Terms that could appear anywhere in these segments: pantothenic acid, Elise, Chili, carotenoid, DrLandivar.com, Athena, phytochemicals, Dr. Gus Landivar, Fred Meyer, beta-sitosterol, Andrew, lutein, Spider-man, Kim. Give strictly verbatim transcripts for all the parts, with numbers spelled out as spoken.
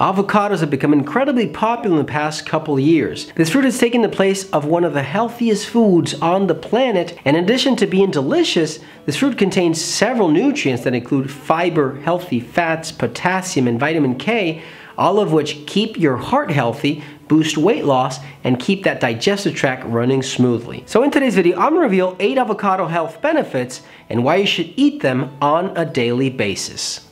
Avocados have become incredibly popular in the past couple years. This fruit has taken the place of one of the healthiest foods on the planet, and in addition to being delicious, this fruit contains several nutrients that include fiber, healthy fats, potassium, and vitamin K, all of which keep your heart healthy, boost weight loss, and keep that digestive tract running smoothly. So in today's video, I'm gonna reveal eight avocado health benefits and why you should eat them on a daily basis.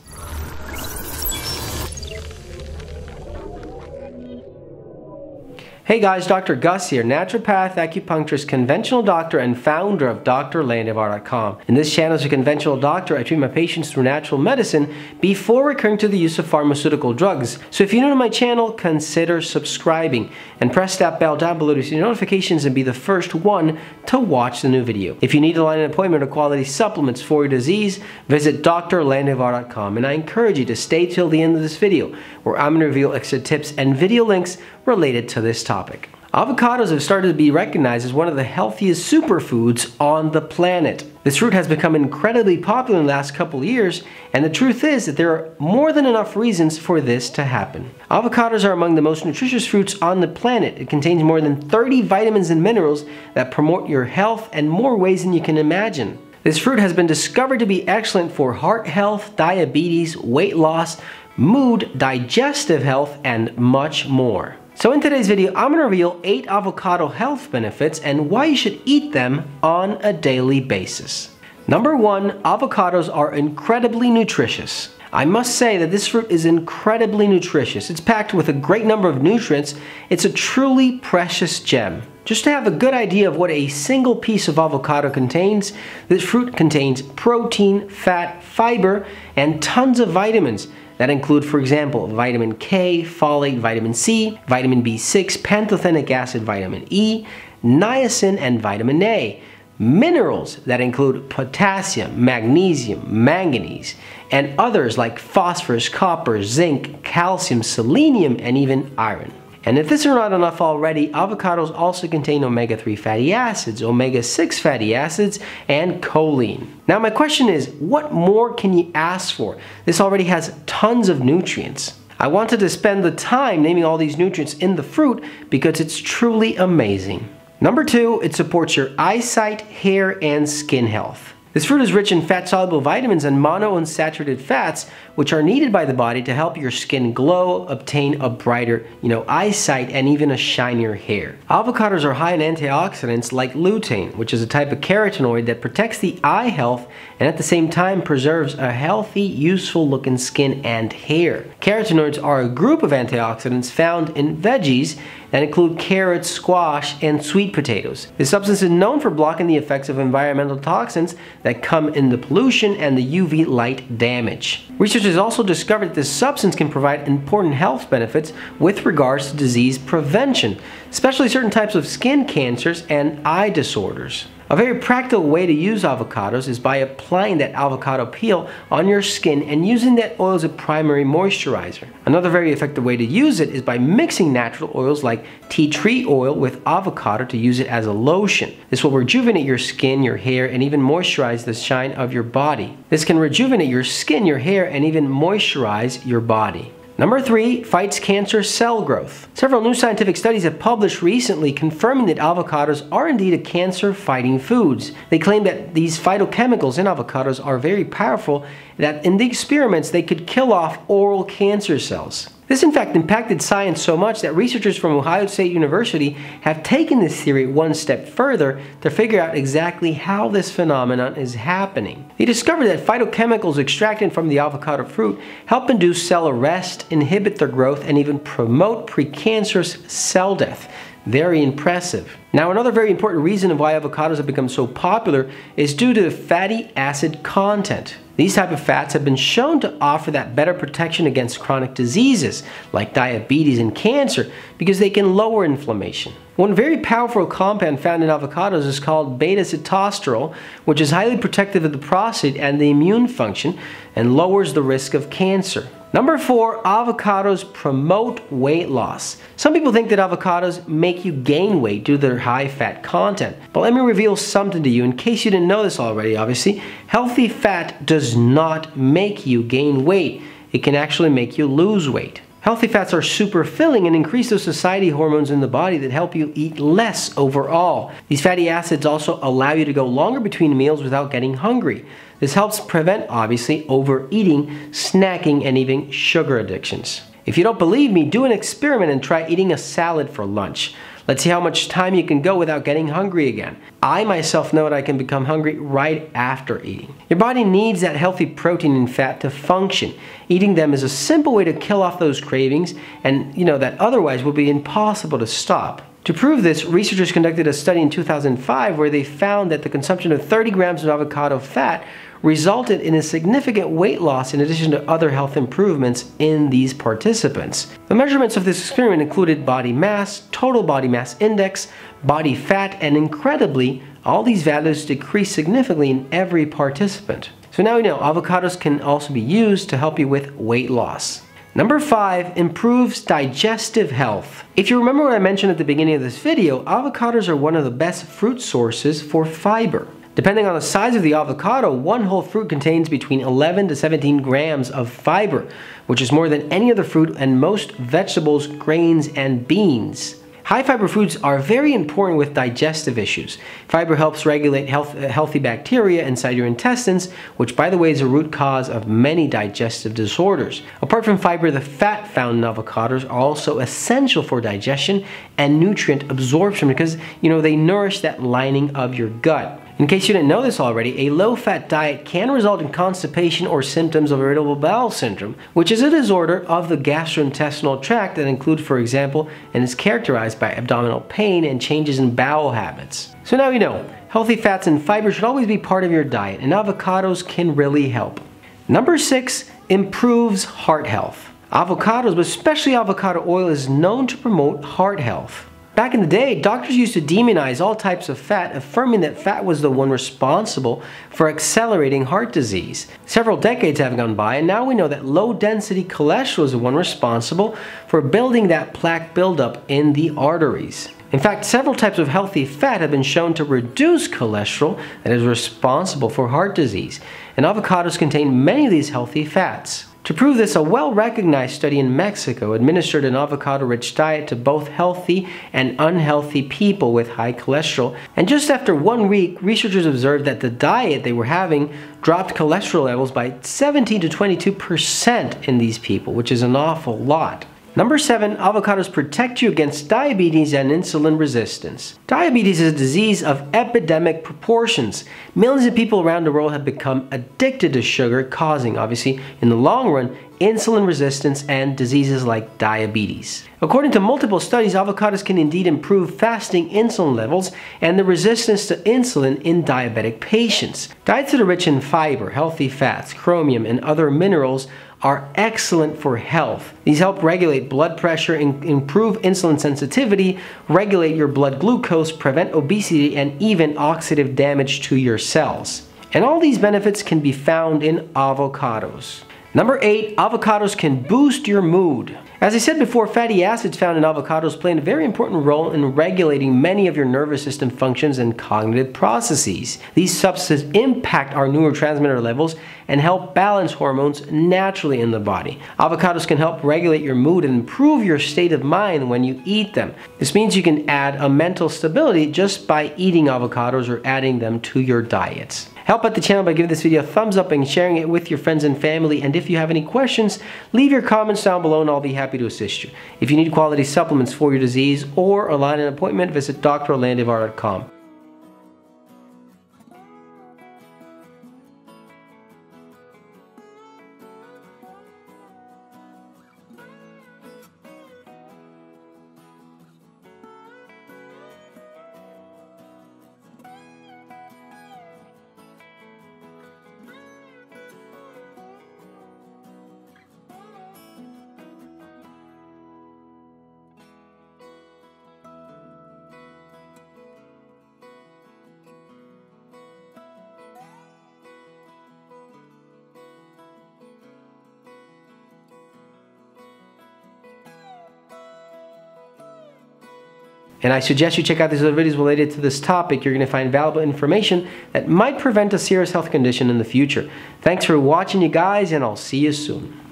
Hey guys, Doctor Gus here, naturopath, acupuncturist, conventional doctor, and founder of Dr Landivar dot com. In this channel as a conventional doctor, I treat my patients through natural medicine before recurring to the use of pharmaceutical drugs. So if you're new to my channel, consider subscribing and press that bell down below to see notifications and be the first one to watch the new video. If you need to line an appointment or quality supplements for your disease, visit Dr Landivar dot com, and I encourage you to stay till the end of this video where I'm going to reveal extra tips and video links related to this topic. Topic. Avocados have started to be recognized as one of the healthiest superfoods on the planet. This fruit has become incredibly popular in the last couple years, and the truth is that there are more than enough reasons for this to happen. Avocados are among the most nutritious fruits on the planet. It contains more than thirty vitamins and minerals that promote your health in more ways than you can imagine. This fruit has been discovered to be excellent for heart health, diabetes, weight loss, mood, digestive health, and much more. So in today's video, I'm going to reveal eight avocado health benefits and why you should eat them on a daily basis. Number one, avocados are incredibly nutritious. I must say that this fruit is incredibly nutritious. It's packed with a great number of nutrients. It's a truly precious gem. Just to have a good idea of what a single piece of avocado contains, this fruit contains protein, fat, fiber, and tons of vitamins. That include, for example, vitamin K, folate, vitamin C, vitamin B six, pantothenic acid, vitamin E, niacin, and vitamin A. Minerals that include potassium, magnesium, manganese, and others like phosphorus, copper, zinc, calcium, selenium, and even iron. And if this are not enough already, avocados also contain omega three fatty acids, omega six fatty acids, and choline. Now my question is, what more can you ask for? This already has tons of nutrients. I wanted to spend the time naming all these nutrients in the fruit because it's truly amazing. Number two, it supports your eyesight, hair, and skin health. This fruit is rich in fat-soluble vitamins and monounsaturated fats, which are needed by the body to help your skin glow, obtain a brighter, you know, eyesight, and even a shinier hair. Avocados are high in antioxidants like lutein, which is a type of carotenoid that protects the eye health and at the same time preserves a healthy, useful-looking skin and hair. Carotenoids are a group of antioxidants found in veggies that include carrots, squash, and sweet potatoes. This substance is known for blocking the effects of environmental toxins that come in the pollution and the U V light damage. Researchers also discovered that this substance can provide important health benefits with regards to disease prevention, especially certain types of skin cancers and eye disorders. A very practical way to use avocados is by applying that avocado peel on your skin and using that oil as a primary moisturizer. Another very effective way to use it is by mixing natural oils like tea tree oil with avocado to use it as a lotion. This will rejuvenate your skin, your hair, and even moisturize the shine of your body. This can rejuvenate your skin, your hair, and even moisturize your body. Number three, fights cancer cell growth. Several new scientific studies have published recently confirming that avocados are indeed a cancer-fighting foods. They claim that these phytochemicals in avocados are very powerful, that in the experiments they could kill off oral cancer cells. This in fact impacted science so much that researchers from Ohio State University have taken this theory one step further to figure out exactly how this phenomenon is happening. They discovered that phytochemicals extracted from the avocado fruit help induce cell arrest, inhibit their growth, and even promote precancerous cell death. Very impressive. Now, another very important reason of why avocados have become so popular is due to the fatty acid content. These type of fats have been shown to offer that better protection against chronic diseases like diabetes and cancer because they can lower inflammation. One very powerful compound found in avocados is called beta-sitosterol, which is highly protective of the prostate and the immune function and lowers the risk of cancer. Number four, avocados promote weight loss. Some people think that avocados make you gain weight due to their high fat content, but let me reveal something to you in case you didn't know this already, obviously. Healthy fat does not make you gain weight. It can actually make you lose weight. Healthy fats are super filling and increase those satiety hormones in the body that help you eat less overall. These fatty acids also allow you to go longer between meals without getting hungry. This helps prevent, obviously, overeating, snacking, and even sugar addictions. If you don't believe me, do an experiment and try eating a salad for lunch. Let's see how much time you can go without getting hungry again. I myself know that I can become hungry right after eating. Your body needs that healthy protein and fat to function. Eating them is a simple way to kill off those cravings and, you know, that otherwise would be impossible to stop. To prove this, researchers conducted a study in two thousand five where they found that the consumption of thirty grams of avocado fat resulted in a significant weight loss in addition to other health improvements in these participants. The measurements of this experiment included body mass, total body mass index, body fat, and incredibly, all these values decreased significantly in every participant. So now we know avocados can also be used to help you with weight loss. Number five, improves digestive health. If you remember what I mentioned at the beginning of this video, avocados are one of the best fruit sources for fiber. Depending on the size of the avocado, one whole fruit contains between eleven to seventeen grams of fiber, which is more than any other fruit and most vegetables, grains, and beans. High fiber foods are very important with digestive issues. Fiber helps regulate health, healthy bacteria inside your intestines, which by the way is a root cause of many digestive disorders. Apart from fiber, the fat found in avocados are also essential for digestion and nutrient absorption because, you know, they nourish that lining of your gut. In case you didn't know this already, a low-fat diet can result in constipation or symptoms of irritable bowel syndrome, which is a disorder of the gastrointestinal tract that includes, for example, and is characterized by abdominal pain and changes in bowel habits. So now you know, healthy fats and fiber should always be part of your diet, and avocados can really help. Number six, improves heart health. Avocados, but especially avocado oil, is known to promote heart health. Back in the day, doctors used to demonize all types of fat, affirming that fat was the one responsible for accelerating heart disease. Several decades have gone by, and now we know that low-density cholesterol is the one responsible for building that plaque buildup in the arteries. In fact, several types of healthy fat have been shown to reduce cholesterol that is responsible for heart disease, and avocados contain many of these healthy fats. To prove this, a well-recognized study in Mexico administered an avocado-rich diet to both healthy and unhealthy people with high cholesterol, and just after one week, researchers observed that the diet they were having dropped cholesterol levels by seventeen to twenty-two percent in these people, which is an awful lot. Number seven, avocados protect you against diabetes and insulin resistance. Diabetes is a disease of epidemic proportions. Millions of people around the world have become addicted to sugar, causing, obviously, in the long run, insulin resistance and diseases like diabetes. According to multiple studies, avocados can indeed improve fasting insulin levels and the resistance to insulin in diabetic patients. Diets that are rich in fiber, healthy fats, chromium, and other minerals are excellent for health. These help regulate blood pressure, in- improve insulin sensitivity, regulate your blood glucose, prevent obesity, and even oxidative damage to your cells. And all these benefits can be found in avocados. Number eight, avocados can boost your mood. As I said before, fatty acids found in avocados play a very important role in regulating many of your nervous system functions and cognitive processes. These substances impact our neurotransmitter levels and help balance hormones naturally in the body. Avocados can help regulate your mood and improve your state of mind when you eat them. This means you can add a mental stability just by eating avocados or adding them to your diets. Help out the channel by giving this video a thumbs up and sharing it with your friends and family. And if you have any questions, leave your comments down below and I'll be happy to assist you. If you need quality supplements for your disease or align an appointment, visit Dr Landivar dot com. And I suggest you check out these other videos related to this topic. You're going to find valuable information that might prevent a serious health condition in the future. Thanks for watching, you guys, and I'll see you soon.